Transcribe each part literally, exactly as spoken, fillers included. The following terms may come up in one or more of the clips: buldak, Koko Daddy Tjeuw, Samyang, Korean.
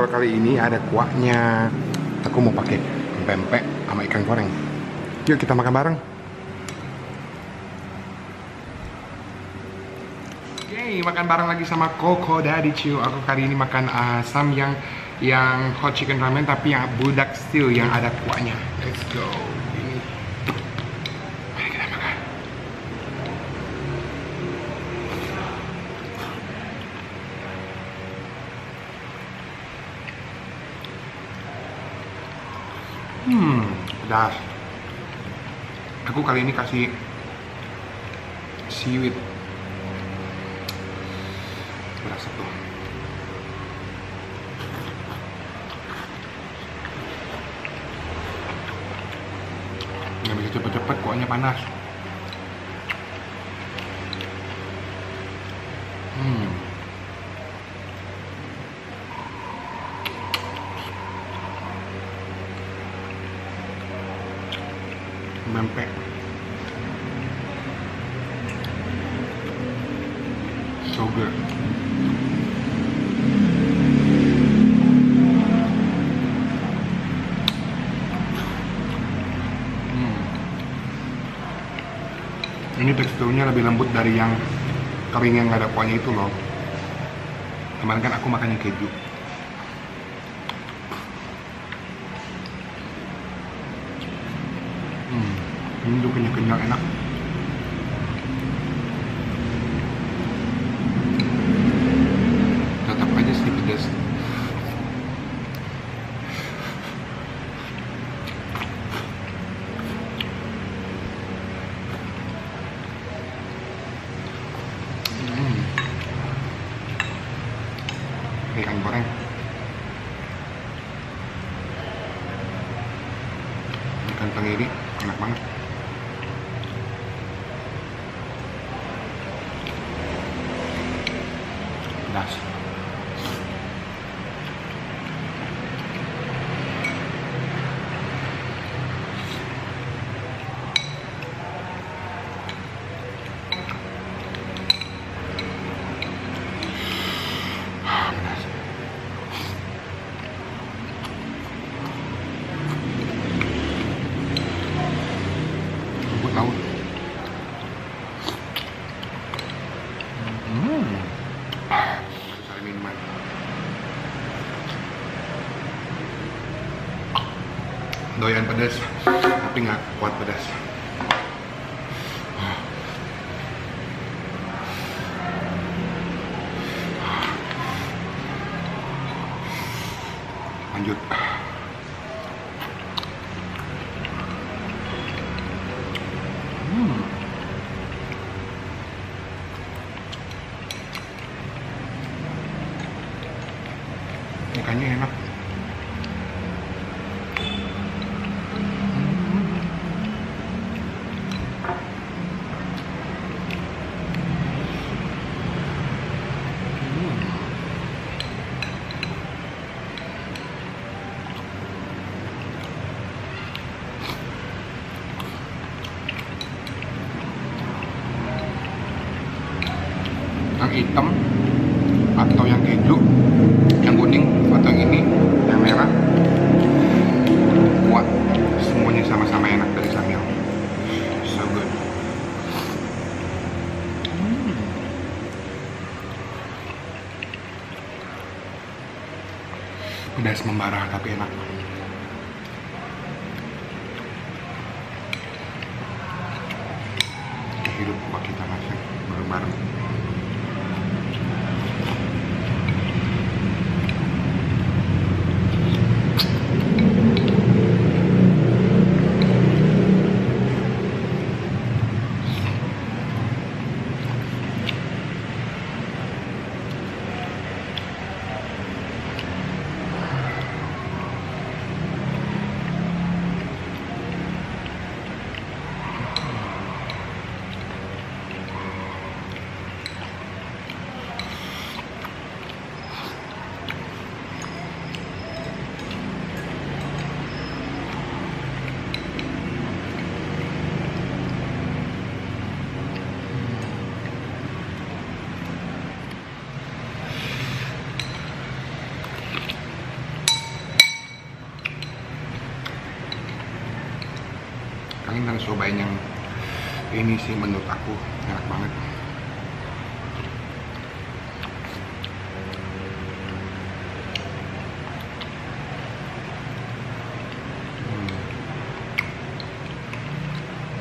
kalau kali ini ada kuahnya. Aku mau pakai pempek sama ikan goreng. Yuk kita makan bareng. Yeay, makan bareng lagi sama Koko Daddy Tjeuw. Aku kali ini makan uh, samyang yang hot chicken ramen, tapi yang budak steel yang ada kuahnya. Let's go. Ini. Mari kita makan. Hmm, pedas. Aku kali ini kasih seaweed. Berasa tuh. Nggak bisa cepet-cepet, kuahnya panas. Hmm. Mempek. So good. Ini teksturnya lebih lembut dari yang kering yang nggak ada kuahnya itu loh. Kemarin kan aku makannya keju. Hmm, ini tuh kenyal-kenyal enak. Tetap aja sih pedas. Ikan goreng. Ikan tenggiri enak banget. Pedas. Doyan pedas, tapi nggak kuat pedas. Lanjut. Hmm. Ikannya enak. Yang hitam atau yang keju, yang kuning atau yang ini, yang merah, kuat, semuanya sama-sama enak dari Samyang. So good. Hmm. Pedas membara tapi enak. Hidup buat kita masak bareng-bareng. cobain yang ini sih, menurut aku enak banget.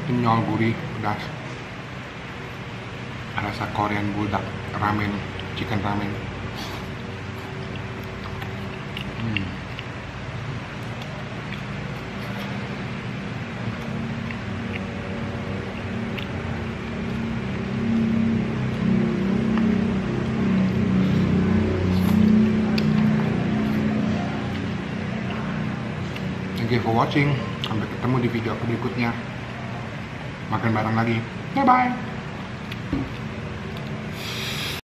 Kenyal, gurih, pedas, rasa Korean buldak ramen, chicken ramen. hmm. Thank you for watching, sampai ketemu di video berikutnya. Makan bareng lagi. Bye-bye.